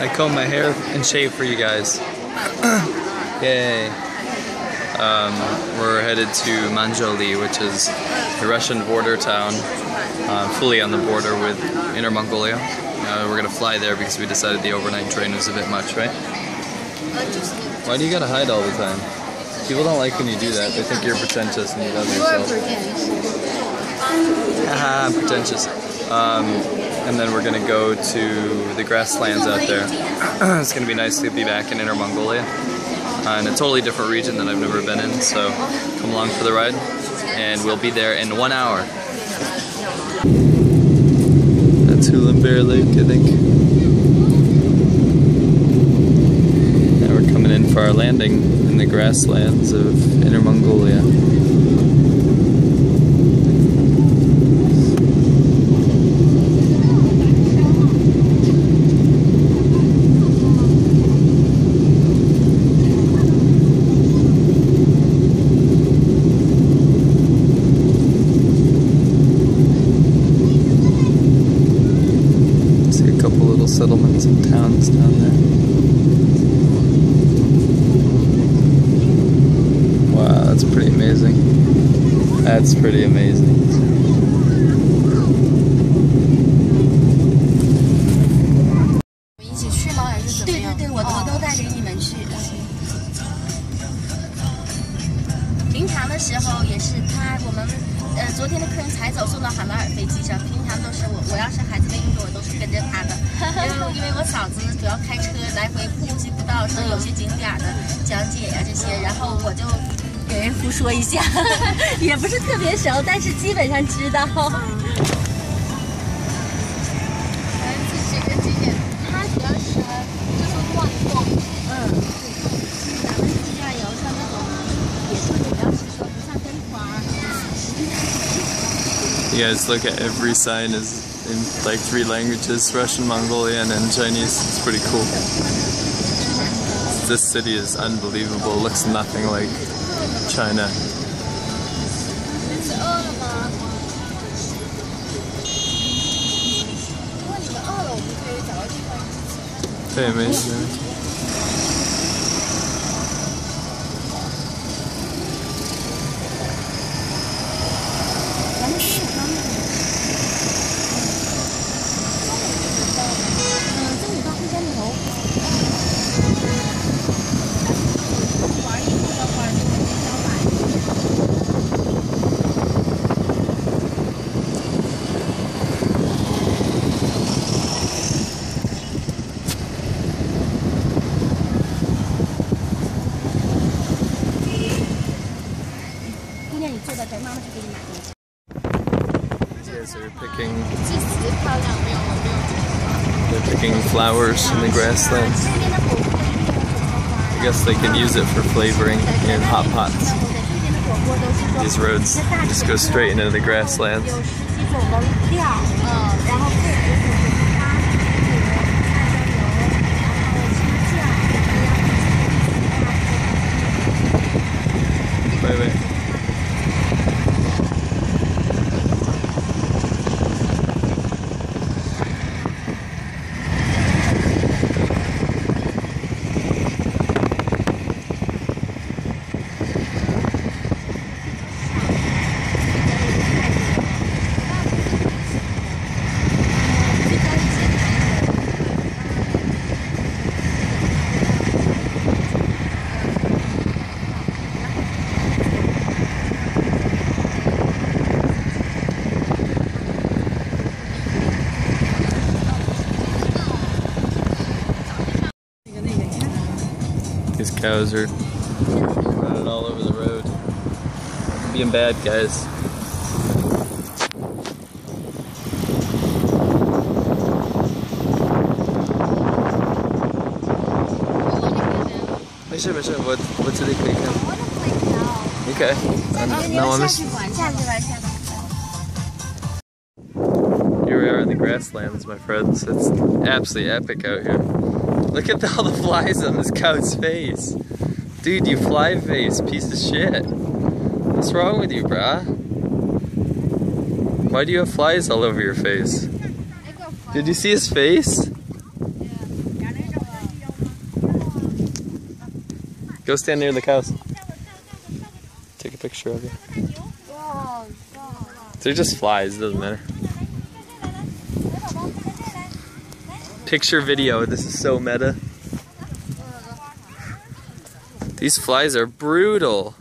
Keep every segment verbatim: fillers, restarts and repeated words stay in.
I comb my hair and shave for you guys. Yay. Um, we're headed to Manzhouli, which is a Russian border town, uh, fully on the border with Inner Mongolia. Uh, we're going to fly there because we decided the overnight train was a bit much, right? Why do you gotta hide all the time? People don't like when you do that. They think you're pretentious and you love yourself. Haha, I'm pretentious. Um, and then we're gonna go to the grasslands out there. It's gonna be nice to be back in Inner Mongolia. Uh, in a totally different region that I've never been in, so come along for the ride. And we'll be there in one hour. That's Hulun Bear Lake, I think. Now we're coming in for our landing in the grasslands of Inner Mongolia. Settlements and towns down there. Wow, that's pretty amazing. That's pretty amazing. You guys look at every sign is in like three languages, Russian, Mongolian, and Chinese. It's pretty cool. This city is unbelievable. It looks nothing like China. Very amazing. Flowers in the grasslands. I guess they can use it for flavoring in hot pots. These roads just go straight into the grasslands. Bye-bye. These cows are running all over the road. Being bad, guys. What, what do they click on? Okay. Um, no one missed. Here we are in the grasslands, my friends. It's absolutely epic out here. Look at the, all the flies on this cow's face. Dude, you fly face, piece of shit. What's wrong with you, brah? Why do you have flies all over your face? Did you see his face? Go stand near the cows. Take a picture of you. They're just flies, it doesn't matter. Picture video, this is so meta. These flies are brutal.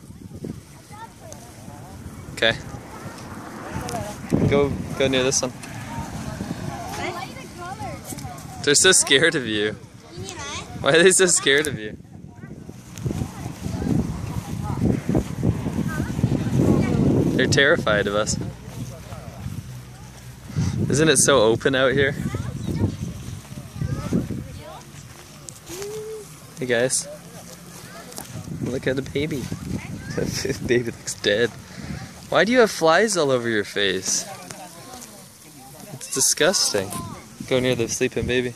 Okay. Go go near this one. They're so scared of you. Why are they so scared of you? They're terrified of us. Isn't it so open out here? Hey guys. Look at the baby. The baby looks dead. Why do you have flies all over your face? It's disgusting. Go near the sleeping baby.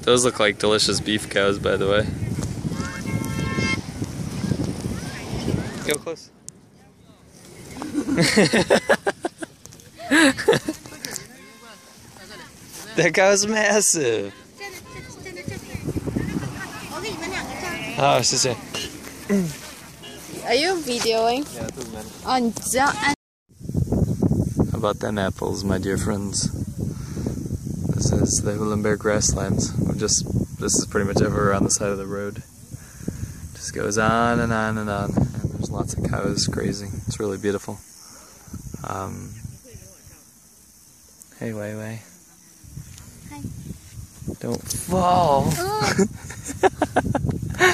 Those look like delicious beef cows, by the way. Go close. That cow's massive. Oh, she's here. Are you videoing? Yeah, it doesn't matter. On How about them apples, my dear friends? This is the Hulunbuir grasslands. I'm just this is pretty much ever on the side of the road. Just goes on and on and on. There's lots of cows grazing. It's really beautiful. Um, hey, Wei Wei. Hi. Don't fall. Oh.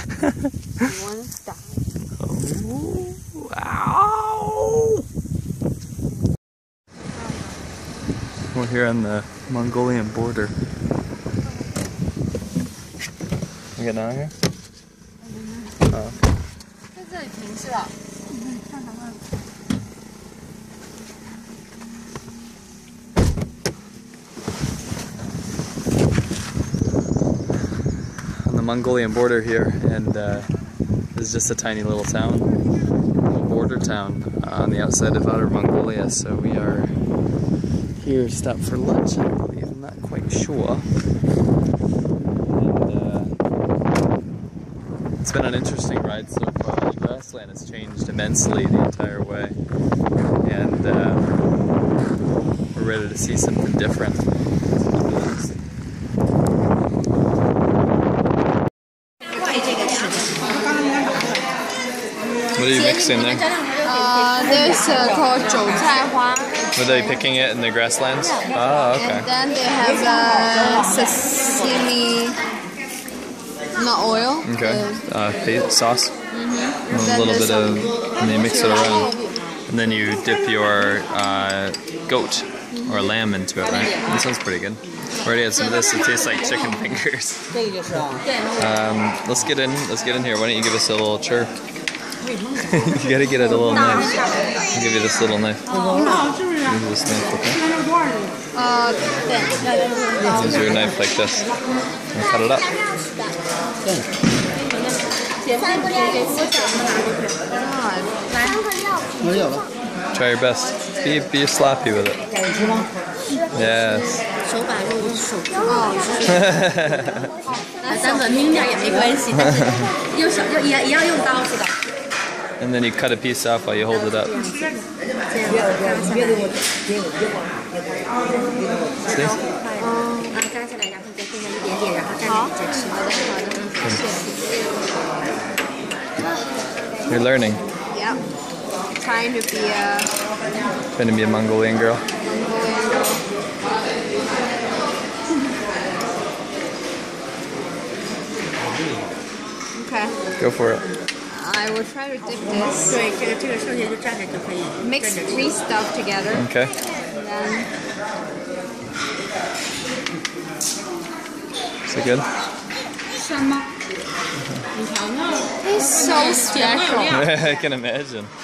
You want to stop. Oh. Ow. We're here on the Mongolian border. You getting out of here? Oh. On the Mongolian border here, and uh, this is just a tiny little town, a border town uh, on the outside of Outer Mongolia. So we are here, stopped for lunch, I believe. I'm not quite sure. It's been an interesting ride so far. The grassland has changed immensely the entire way, and uh, we're ready to see something different. What are you mixing there? Uh, this uh, called Zhou. Were they picking it in the grasslands? Oh, okay. And then they have uh, sesame. Not oil. Okay. Uh, uh, sauce. Mm-hmm. And a little bit of, and you mix it around, and then you dip your uh, goat or lamb into it. Right. This one's pretty good. Already had some of this. It tastes like chicken fingers. um, let's get in. Let's get in here. Why don't you give us a little chirp? You gotta get it a little knife. I'll give you this little knife. Give you this knife, okay? Uh, use your knife like this and cut it up. Yeah. Try your best. Be be sloppy with it. Yes. And then you cut a piece off while you hold it up. See? You're learning. Yeah. Trying to be a. Trying to be a Mongolian girl. Mongolian girl. Okay. Go for it. I will try to dip this. Mix three stuff together. Okay. And then... Is it good? Mm-hmm. It's so special. I can imagine. Mm.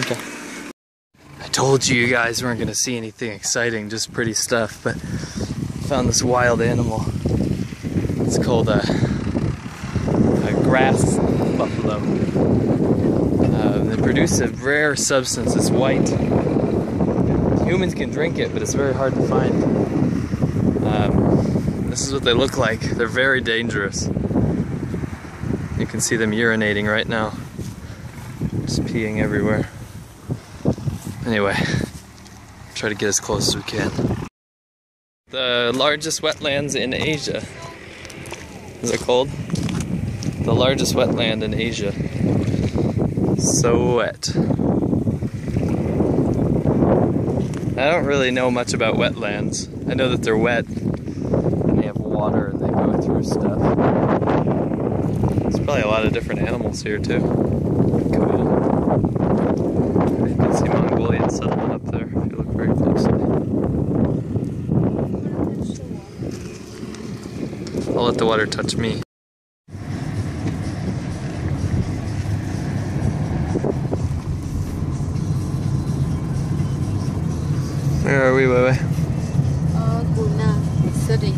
Okay. Told you you guys weren't gonna see anything exciting, just pretty stuff, but found this wild animal. It's called a, a grass buffalo. Um, they produce a rare substance, it's white. Humans can drink it, but it's very hard to find. Um, this is what they look like. They're very dangerous. You can see them urinating right now. Just peeing everywhere. Anyway, try to get as close as we can. The largest wetlands in Asia. Is it cold? The largest wetland in Asia. So wet. I don't really know much about wetlands. I know that they're wet and they have water and they go through stuff. There's probably a lot of different animals here too. Cool. You can see Mongolian settlement up there if you look very closely. I'll let the water touch me. Where are we, Wei Wei? Erguna City.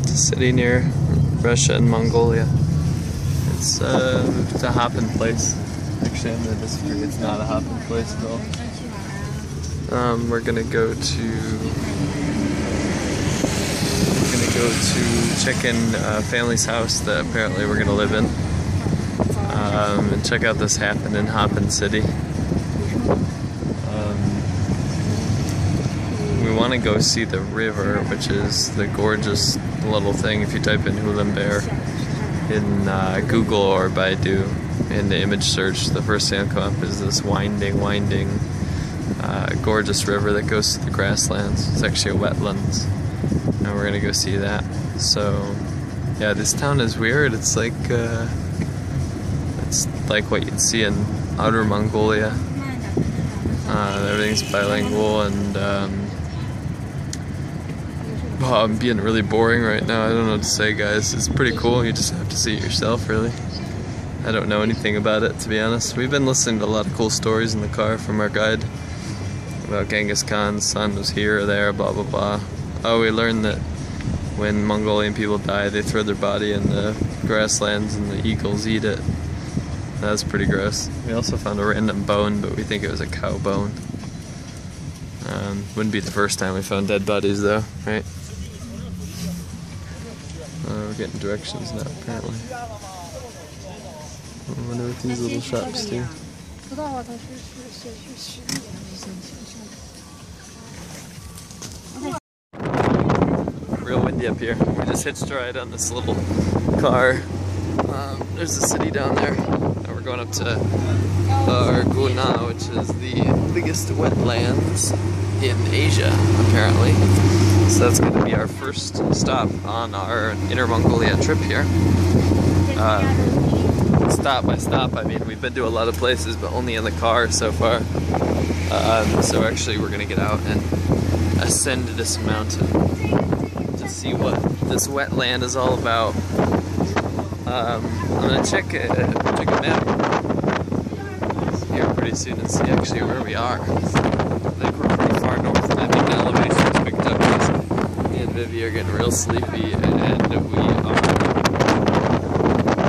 It's a city near Russia and Mongolia. It's, uh, it's a hopping place. Actually, I'm going to disagree. It's not a hopping place at all. Um, we're going to go to... We're going to go to check in uh, family's house that apparently we're going to live in. Um, and check out this happen in Hoppin City. We want to go see the river, which is the gorgeous little thing. If you type in Hulun Bear in uh, Google or Baidu in the image search, the first thing that comes up is this winding, winding, uh, gorgeous river that goes through the grasslands. It's actually a wetlands, and we're going to go see that. So, yeah, this town is weird. It's like, uh, it's like what you'd see in Outer Mongolia. Uh, everything's bilingual and... Um, Oh, I'm being really boring right now. I don't know what to say, guys. It's pretty cool. You just have to see it yourself, really. I don't know anything about it, to be honest. We've been listening to a lot of cool stories in the car from our guide about Genghis Khan's son was here or there, blah, blah, blah. Oh, we learned that when Mongolian people die, they throw their body in the grasslands and the eagles eat it. That was pretty gross. We also found a random bone, but we think it was a cow bone. Um, wouldn't be the first time we found dead bodies, though, right? Uh, we're getting directions now, apparently. I wonder what these little shops do. Real windy up here. We just hitched a ride on this little car. Um, there's a city down there. And we're going up to Erguna, which is the biggest wetlands in Asia, apparently. So that's going to be our first stop on our Inner Mongolia trip here. Um, stop by stop, I mean, we've been to a lot of places, but only in the car so far. Um, so actually we're going to get out and ascend this mountain to see what this wetland is all about. Um, I'm going to check a, check a map here pretty soon and see actually where we are. We are getting real sleepy, and we are uh,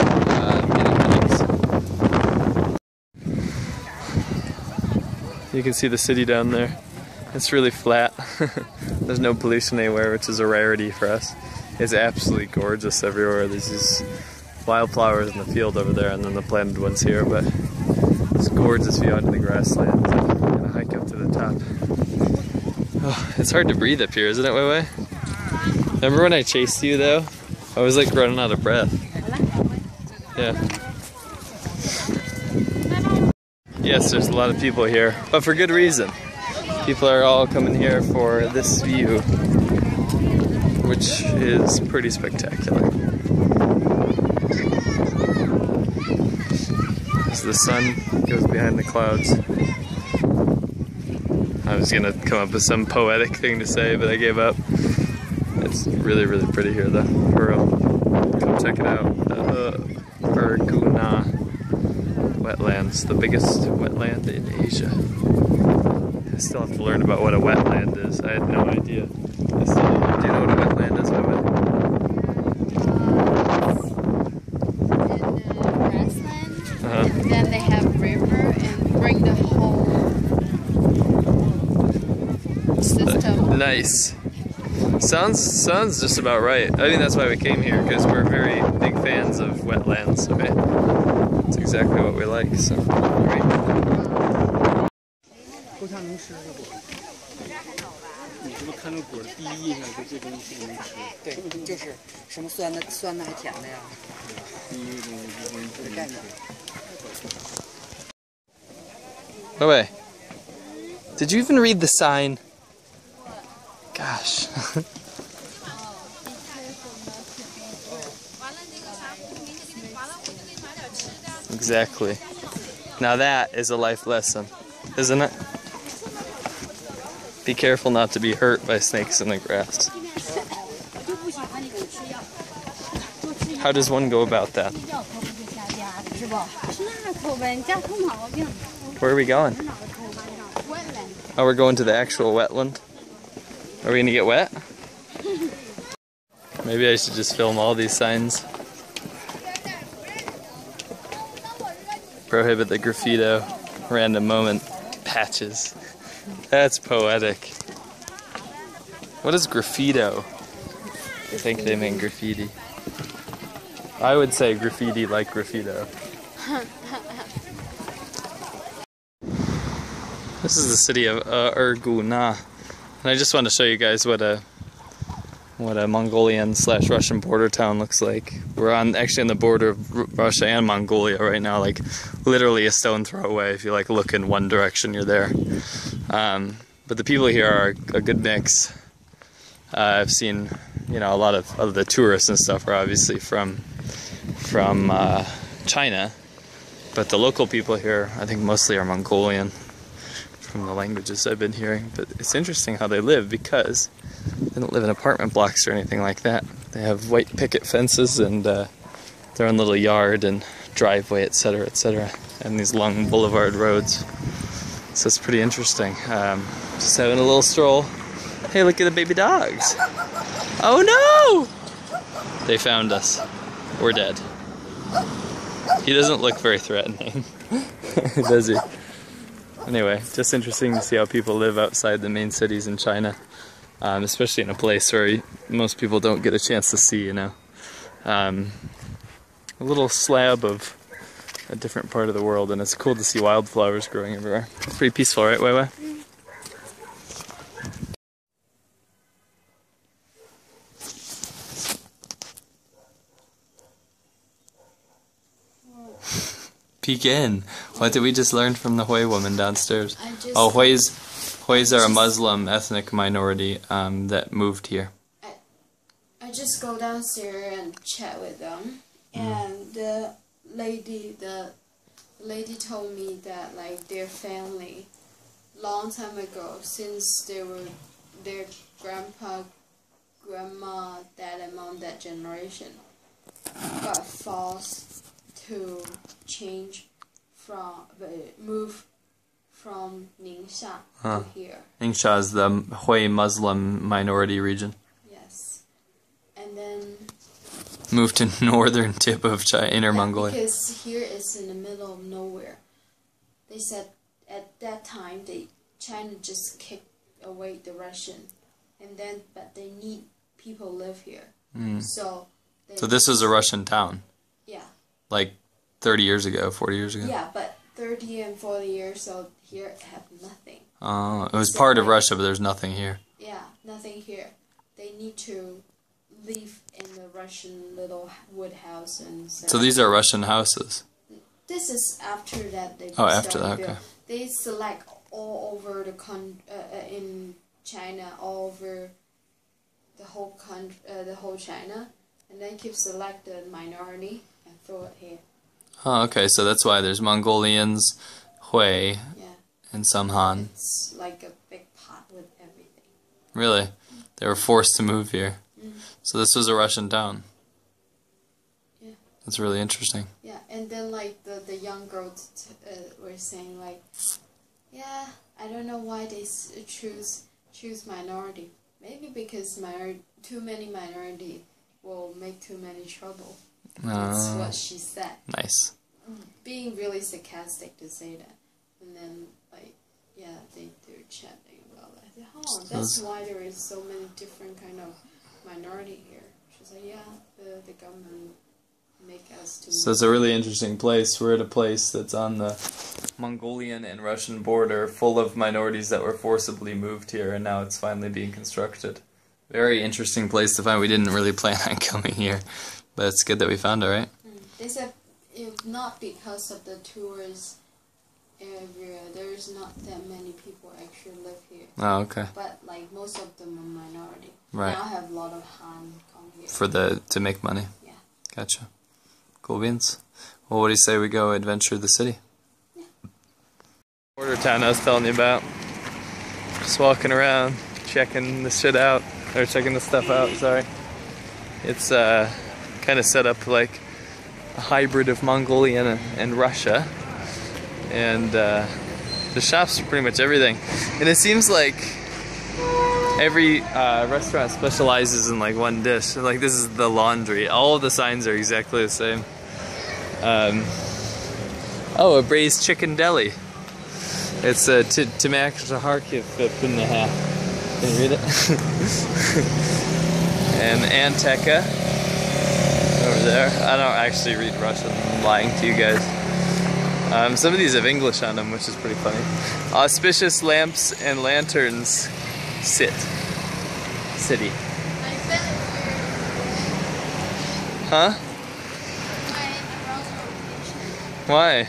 getting police. You can see the city down there. It's really flat. There's no pollution anywhere, which is a rarity for us. It's absolutely gorgeous everywhere. There's these wildflowers in the field over there, and then the planted ones here, but it's gorgeous view onto the grasslands. I'm gonna hike up to the top. Oh, it's hard to breathe up here, isn't it, Wei Wei? Remember when I chased you, though? I was, like, running out of breath. Yeah. Yes, there's a lot of people here, but for good reason. People are all coming here for this view, which is pretty spectacular. As the sun goes behind the clouds. I was gonna come up with some poetic thing to say, but I gave up. It's really, really pretty here, though, for real. Come check it out. Uh, Erguna Wetlands, the biggest wetland in Asia. I still have to learn about what a wetland is. I had no idea. I still don't know. Do you know what a wetland is, Wei Wei? nice. Sounds sounds just about right. I think that's why we came here, because we're very big fans of wetlands. Okay, that's exactly what we like. So. No way. Did you even read the sign? Gosh. Exactly. Now that is a life lesson, isn't it? Be careful not to be hurt by snakes in the grass. How does one go about that? Where are we going? Oh, we're going to the actual wetland? Are we gonna get wet? Maybe I should just film all these signs. Prohibit the graffito, random moment, patches. That's poetic. What is graffito? I think they mean graffiti. I would say graffiti like graffito. This is the city of uh, Erguna. And I just wanted to show you guys what a what a Mongolian slash Russian border town looks like. We're on actually on the border of R Russia and Mongolia right now, like literally a stone throw away. If you like look in one direction, you're there. Um, but the people here are a good mix. Uh, I've seen, you know, a lot of, of the tourists and stuff are obviously from from uh, China, but the local people here, I think, mostly are Mongolian. From the languages I've been hearing, but it's interesting how they live because they don't live in apartment blocks or anything like that. They have white picket fences and uh, their own little yard and driveway, et cetera, et cetera, and these long boulevard roads. So it's pretty interesting. Um, just having a little stroll. Hey, look at the baby dogs! Oh no! They found us. We're dead. He doesn't look very threatening, does he? Anyway, just interesting to see how people live outside the main cities in China, um, especially in a place where most people don't get a chance to see, you know. Um, a little slab of a different part of the world, and it's cool to see wildflowers growing everywhere. It's pretty peaceful, right, Weiwei? Peek in. What did we just learn from the Hui woman downstairs? Oh, Huis, Huis are a Muslim ethnic minority um, that moved here. I, I just go downstairs and chat with them, and mm. the lady, the lady told me that like their family, long time ago, since they were their grandpa, grandma, dad, and mom, that generation, got false. To change from move from Ningxia huh. to here. Ningxia is the Hui Muslim minority region. Yes, and then move to northern tip of China, Inner Mongolia. Because here is in the middle of nowhere. They said at that time they China just kicked away the Russian, and then but they need people live here. Mm. So they so this is a Russian town. Yeah. Like thirty years ago, forty years ago? Yeah, but thirty and forty years, so here have nothing. Oh, uh, it was so part of Russia, but there's nothing here. Yeah, nothing here. They need to live in the Russian little wood house. And so, so these are Russian houses? This is after that. They oh, after that, okay. Build. They select all over the con uh, in China, all over the whole country, uh, the whole China, and then keep select the minority. Throw it here. Oh, okay, so that's why there's Mongolians, Hui, yeah. and some Han. It's like a big pot with everything. Really? Mm-hmm. They were forced to move here. Mm-hmm. So this was a Russian town. Yeah. That's really interesting. Yeah, and then like the, the young girls t uh, were saying like, yeah, I don't know why they s choose choose minority. Maybe because minor too many minority will make too many trouble. That's uh, what she said. Nice. Being really sarcastic to say that. And then, like, yeah, they, they were chatting about that. said, oh, that's why there is so many different kind of minority here. She said, yeah, the, the government make us to... So it's a really interesting place. We're at a place that's on the Mongolian and Russian border, full of minorities that were forcibly moved here, and now it's finally being constructed. Very interesting place to find. We didn't really plan on coming here, but it's good that we found it, right? Mm. They said if not because of the tourists area, there's not that many people actually live here. Oh, okay. But like most of them are minority. Right. Now have a lot of Han come here. For the to make money. Yeah. Gotcha. Cool beans. Well, what do you say we go adventure the city? Yeah. Border town I was telling you about. Just walking around, checking the shit out. Or checking the stuff out, sorry. It's uh, kind of set up like a hybrid of Mongolia and, and Russia. And uh, the shops are pretty much everything. And it seems like every uh, restaurant specializes in like one dish. Like this is the laundry. All of the signs are exactly the same. Um, oh, a braised chicken deli. It's a Tamak Zaharkiv in the half. Can you read it? And Anteka over there. I don't actually read Russian, I'm lying to you guys. Um, some of these have English on them, which is pretty funny. Auspicious lamps and lanterns sit. City. Huh? Why?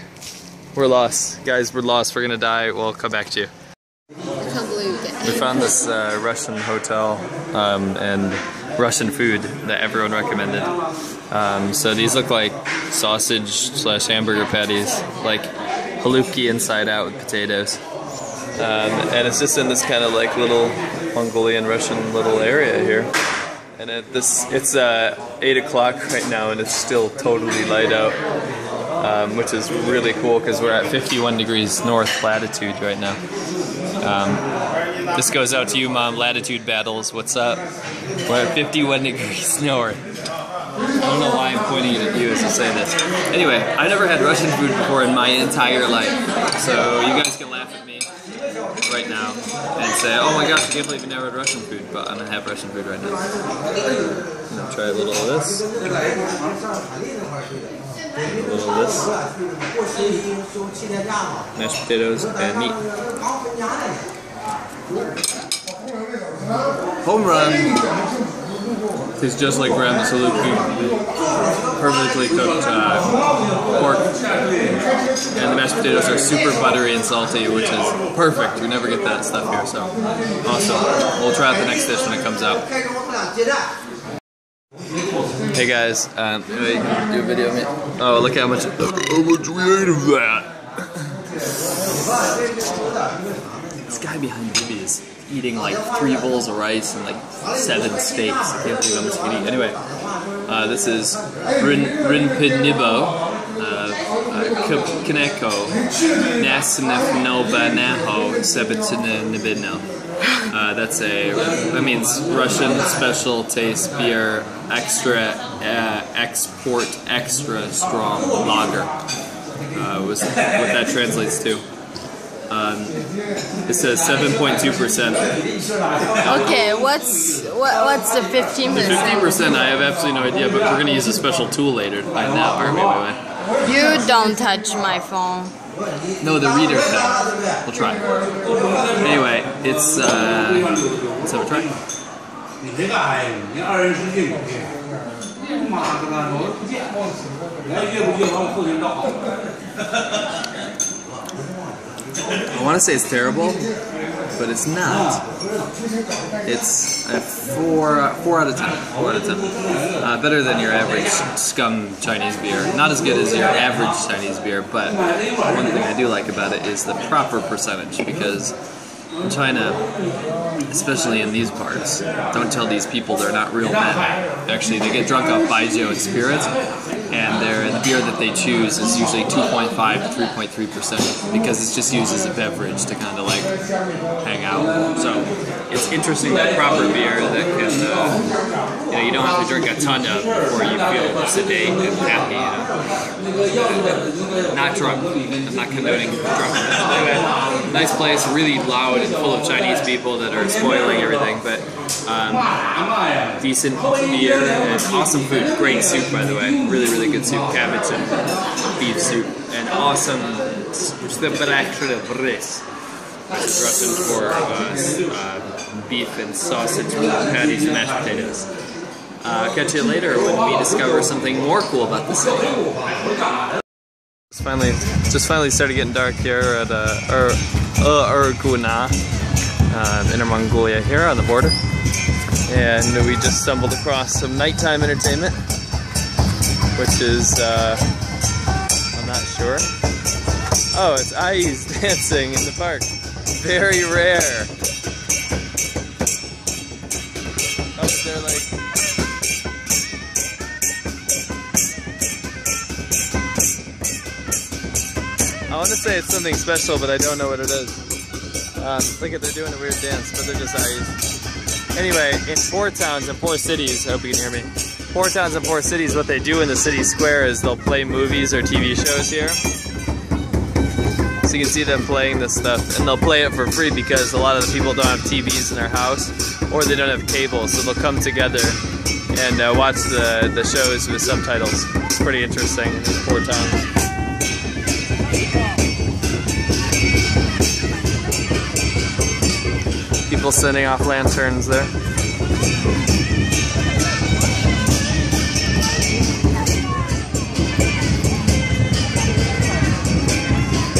We're lost. Guys, we're lost. We're gonna die. We'll come back to you. We found this uh, Russian hotel um, and Russian food that everyone recommended. Um, so these look like sausage slash hamburger patties, like halloumi inside out with potatoes. Um, and it's just in this kind of like little Mongolian Russian little area here. And at this, it's uh, eight o'clock right now, and it's still totally light out, um, which is really cool because we're at fifty-one degrees north latitude right now. Um, This goes out to you, Mom. Latitude battles. What's up? We're at fifty-one degrees north. I don't know why I'm pointing it at you as I say this. Anyway, I've never had Russian food before in my entire life. So you guys can laugh at me right now and say, oh my gosh, I can't believe you never had Russian food. But I'm going to have Russian food right now. I'm going to try a little of this. A little of this. Mashed potatoes and meat. Home run! Tastes just like Grandma's halloumi. Perfectly cooked uh, pork. And the mashed potatoes are super buttery and salty, which is perfect. We never get that stuff here, so awesome. We'll try out the next dish when it comes out. Hey guys, um, do a video of me. Oh, look how much, how much we ate of that! This guy behind me is eating like three bowls of rice and like seven steaks. I can't believe how much you can eat. Anyway, uh, this is Rinpoche Nibo, Kaneko, Nasanef Noba Naho, Sebatina Nibino. That's a, that means Russian special taste beer, extra, uh, export, extra strong lager, uh, was what that translates to. Um, it says seven point two percent. Okay, what's what, what's the fifteen percent? The fifteen percent, I have absolutely no idea, but we're going to use a special tool later. Right now, or wait, wait, wait. You don't touch my phone. No, the reader thing. We'll try. Anyway, it's, uh, let's have a try. I want to say it's terrible, but it's not. It's a four, four out of ten. Four out of ten. Uh, better than your average scum Chinese beer. Not as good as your average Chinese beer, but one thing I do like about it is the proper percentage, because in China, especially in these parts, don't tell these people they're not real men. Actually, they get drunk off baijiu and spirits, and their, the beer that they choose is usually two point five to three point three percent because it's just used as a beverage to kind of like hang out. So it's interesting that proper beer that can, uh, you know, you don't have to drink a ton of before you feel sedate and happy, you know. Not drunk. I'm not condoning drunk. Anyway, nice place, really loud full of Chinese people that are spoiling everything, but um, decent beer and awesome food. Great soup, by the way. Really, really good soup. Cabbage and beef soup. And awesome res, which is Russian for uh, uh, beef and sausage patties and mashed potatoes. Uh, catch you later when we discover something more cool about the city. It's finally, just finally started getting dark here at uh, er, uh, Erguna, uh, Inner Mongolia here on the border. And we just stumbled across some nighttime entertainment, which is, uh, I'm not sure. Oh, it's Ayi's dancing in the park. Very rare. Up there like... I want to say it's something special, but I don't know what it is. Um, look at, they're doing a weird dance, but they're just Ayis. Anyway, in poor towns and poor cities, I hope you can hear me. Poor towns and poor cities, what they do in the city square is they'll play movies or T V shows here. So you can see them playing this stuff, and they'll play it for free because a lot of the people don't have T Vs in their house, or they don't have cable, so they'll come together and uh, watch the, the shows with subtitles. It's pretty interesting in these poor towns. People sending off lanterns there.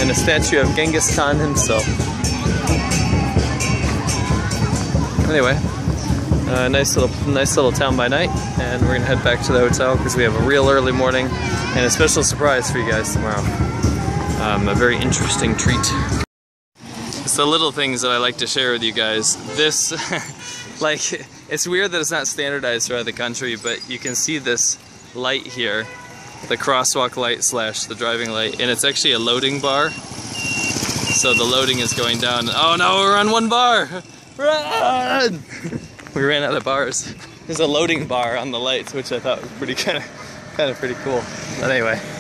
And a statue of Genghis Khan himself. Anyway, uh, nice little, nice little town by night, and we're gonna head back to the hotel because we have a real early morning and a special surprise for you guys tomorrow. Um, a very interesting treat. It's the little things that I like to share with you guys. This, like, it's weird that it's not standardized throughout the country, but you can see this light here, the crosswalk light slash the driving light, and it's actually a loading bar. So the loading is going down. Oh no, we're on one bar! Run! We ran out of bars. There's a loading bar on the lights, which I thought was pretty kind of, kind of pretty cool. But anyway.